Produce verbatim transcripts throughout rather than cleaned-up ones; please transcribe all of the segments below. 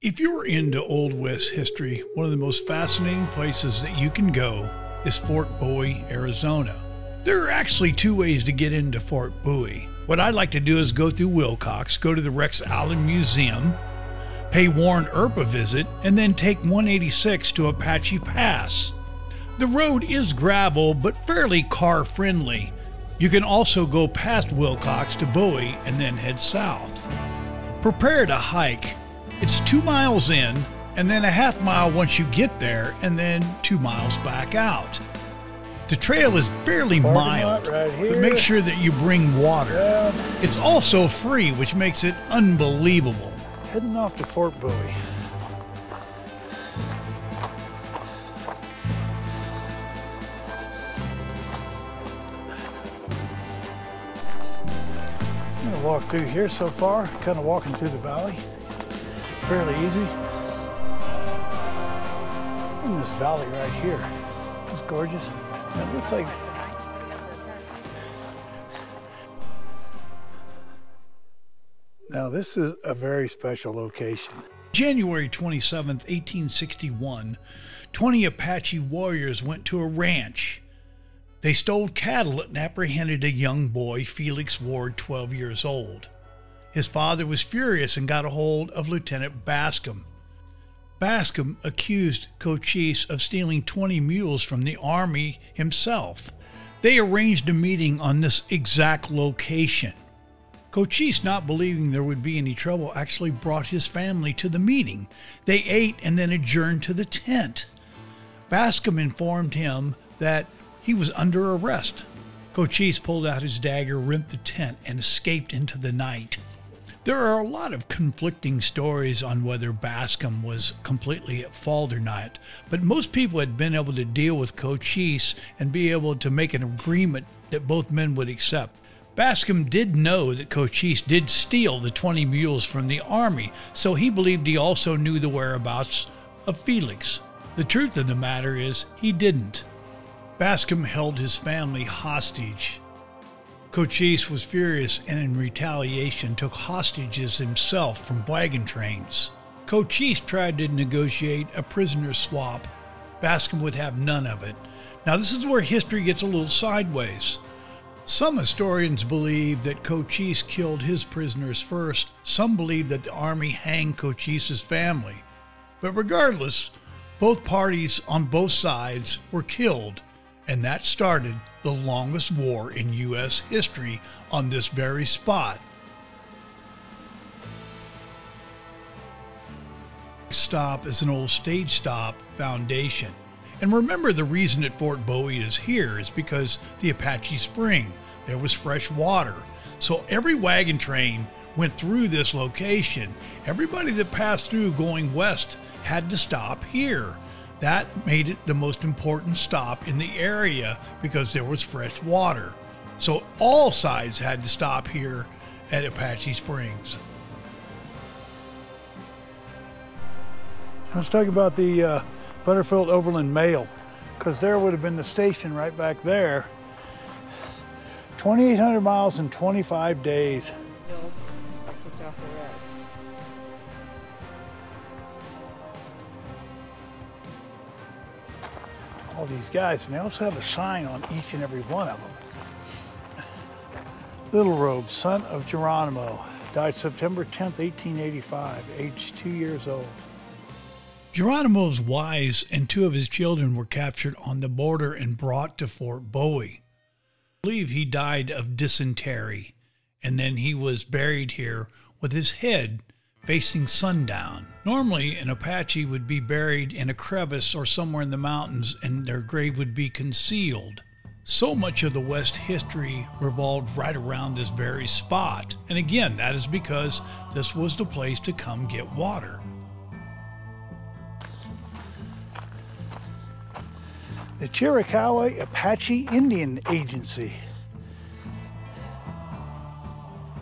If you're into Old West history, one of the most fascinating places that you can go is Fort Bowie, Arizona. There are actually two ways to get into Fort Bowie. What I'd like to do is go through Wilcox, go to the Rex Allen Museum, pay Warren Earp a visit, and then take one eighty-six to Apache Pass. The road is gravel, but fairly car-friendly. You can also go past Wilcox to Bowie and then head south. Prepare to hike. It's two miles in, and then a half mile once you get there, and then two miles back out. The trail is fairly mild, right, but make sure that you bring water. Yeah. It's also free, which makes it unbelievable. Heading off to Fort Bowie. I'm gonna walk through here so far, kind of walking through the valley. Fairly easy. Look at this valley right here. It's gorgeous. It looks like... Now this is a very special location. January twenty-seventh, eighteen sixty-one, twenty Apache warriors went to a ranch. They stole cattle and apprehended a young boy, Felix Ward, twelve years old. His father was furious and got a hold of Lieutenant Bascom. Bascom accused Cochise of stealing twenty mules from the Army himself. They arranged a meeting on this exact location. Cochise, not believing there would be any trouble, actually brought his family to the meeting. They ate and then adjourned to the tent. Bascom informed him that he was under arrest. Cochise pulled out his dagger, ripped the tent, and escaped into the night. There are a lot of conflicting stories on whether Bascom was completely at fault or not, but most people had been able to deal with Cochise and be able to make an agreement that both men would accept. Bascom did know that Cochise did steal the twenty mules from the Army, so he believed he also knew the whereabouts of Felix. The truth of the matter is, he didn't. Bascom held his family hostage. Cochise was furious and in retaliation took hostages himself from wagon trains. Cochise tried to negotiate a prisoner swap. Bascom would have none of it. Now this is where history gets a little sideways. Some historians believe that Cochise killed his prisoners first. Some believe that the Army hanged Cochise's family. But regardless, both parties on both sides were killed, and that started the longest war in U S history on this very spot. Next stop is an old stage stop foundation. And remember, the reason that Fort Bowie is here is because the Apache Spring, there was fresh water. So every wagon train went through this location. Everybody that passed through going west had to stop here. That made it the most important stop in the area because there was fresh water. So all sides had to stop here at Apache Springs. Let's talk about the uh, Butterfield Overland Mail, because there would have been the station right back there. twenty-eight hundred miles in twenty-five days. All these guys, and they also have a sign on each and every one of them. Little Robe, son of Geronimo, died September tenth, eighteen eighty-five, aged two years old. Geronimo's wives and two of his children were captured on the border and brought to Fort Bowie. I believe he died of dysentery, and then he was buried here with his head facing sundown. Normally, an Apache would be buried in a crevice or somewhere in the mountains, and their grave would be concealed. So much of the West history revolved right around this very spot. And again, that is because this was the place to come get water. The Chiricahua Apache Indian Agency.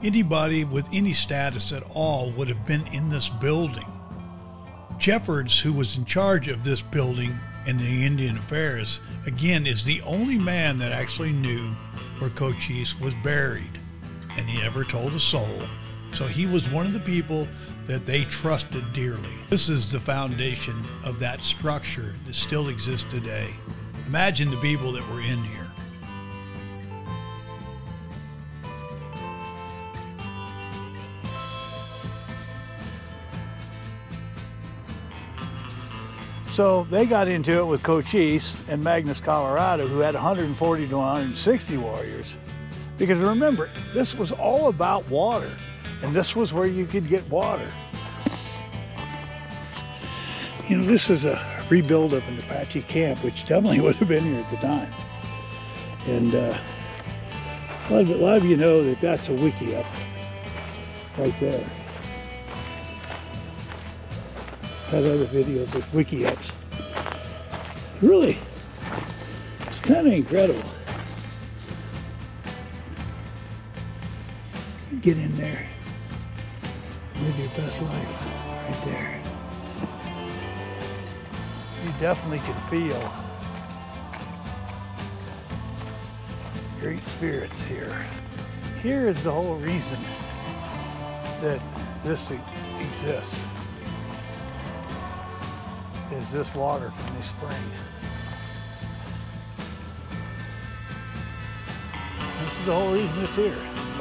Anybody with any status at all would have been in this building. Jeffords, who was in charge of this building and the Indian affairs, again is the only man that actually knew where Cochise was buried, and he never told a soul. So he was one of the people that they trusted dearly. This is the foundation of that structure that still exists today. Imagine the people that were in here. So they got into it with Cochise and Magnus, Colorado, who had one hundred forty to one hundred sixty warriors. Because remember, this was all about water, and this was where you could get water. You know, this is a rebuild of an Apache camp, which definitely would have been here at the time. And uh, a, lot of, a lot of you know that that's a wiki up right there. Had other videos with wiki ups. Really, it's kind of incredible. Get in there, live your best life right there. You definitely can feel great spirits here. Here is the whole reason that this exists. Is this water from the spring. This is the whole reason it's here.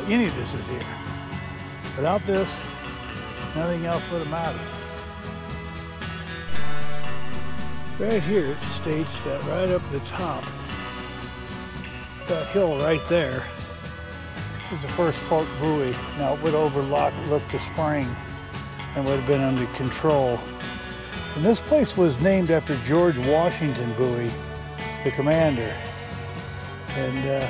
Any of this is here. Without this, nothing else would have mattered. Right here it states that right up the top, that hill right there, is the first Fort Bowie. Now it would overlook the spring and would have been under control. And this place was named after George Washington Bowie, the commander. And uh,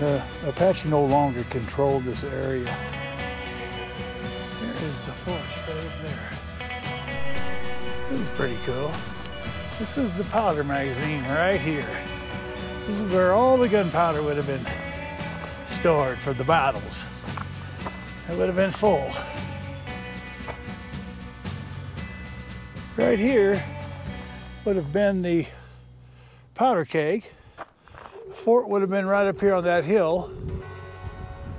the Apache no longer controlled this area. There is the forest right up there. This is pretty cool. This is the powder magazine right here. This is where all the gunpowder would have been stored for the battles. It would have been full. Right here would have been the powder keg. Fort would have been right up here on that hill.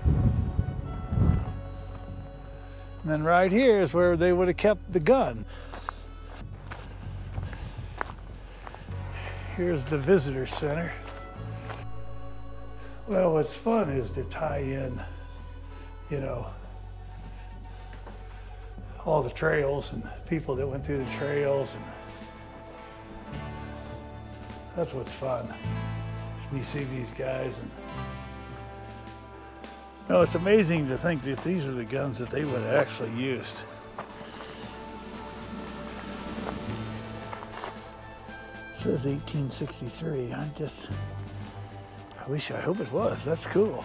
And then right here is where they would have kept the gun. Here's the visitor center. Well, what's fun is to tie in, you know, all the trails and people that went through the trails. And that's what's fun. You see these guys. And you know, it's amazing to think that these are the guns that they would have actually used. It says eighteen sixty-three. I just, I wish, I hope it was. That's cool.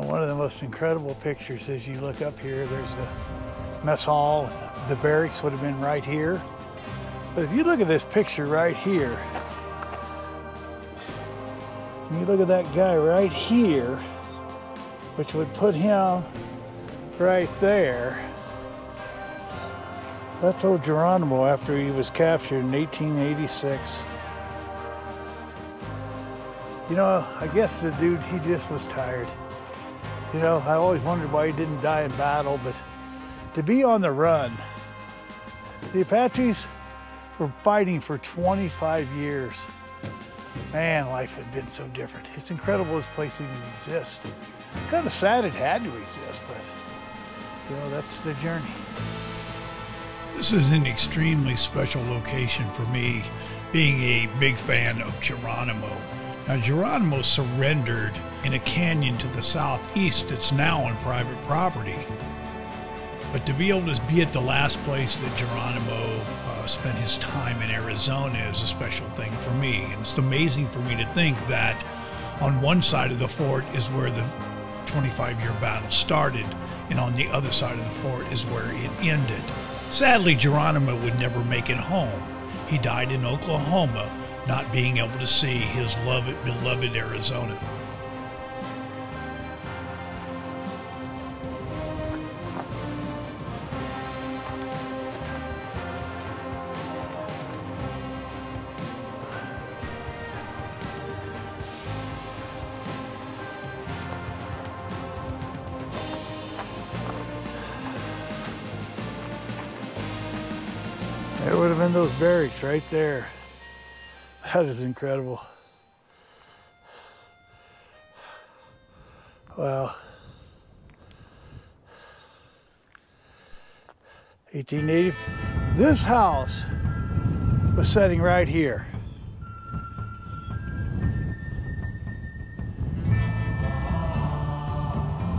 One of the most incredible pictures is you look up here, there's the mess hall. The barracks would have been right here. But if you look at this picture right here, and you look at that guy right here, which would put him right there. That's old Geronimo after he was captured in eighteen eighty-six. You know, I guess the dude, he just was tired. You know, I always wondered why he didn't die in battle, but to be on the run, the Apaches were fighting for twenty-five years. Man, life had been so different. It's incredible this place even exists. Kind of sad it had to exist, but you know, that's the journey. This is an extremely special location for me, being a big fan of Geronimo. Now, Geronimo surrendered in a canyon to the southeast that's now on private property. But to be able to be at the last place that Geronimo uh, spent his time in Arizona is a special thing for me. And it's amazing for me to think that on one side of the fort is where the twenty-five year battle started, and on the other side of the fort is where it ended. Sadly, Geronimo would never make it home. He died in Oklahoma, not being able to see his loved, beloved Arizona. would have been those barracks right there. That is incredible. Wow. eighteen eighty. This house was sitting right here.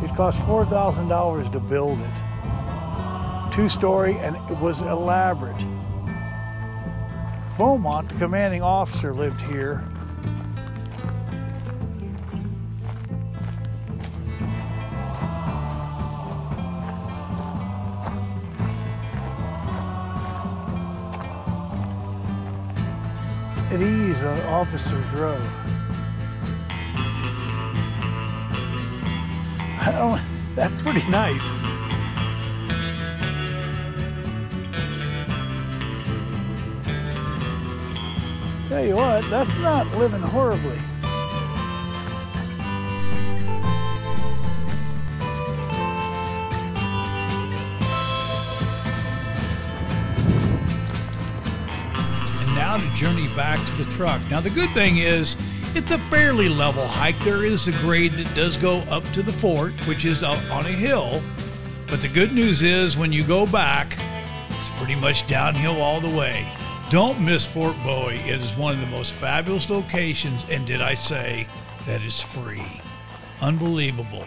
It cost four thousand dollars to build it. Two-story, and it was elaborate. Beaumont, the commanding officer, lived here. At ease on Officers Row. I don't, that's pretty nice. Tell you what, that's not living horribly. And now to journey back to the truck. Now the good thing is, it's a fairly level hike. There is a grade that does go up to the fort, which is up on a hill. But the good news is, when you go back, it's pretty much downhill all the way. Don't miss Fort Bowie. It is one of the most fabulous locations, and did I say that it's free? Unbelievable.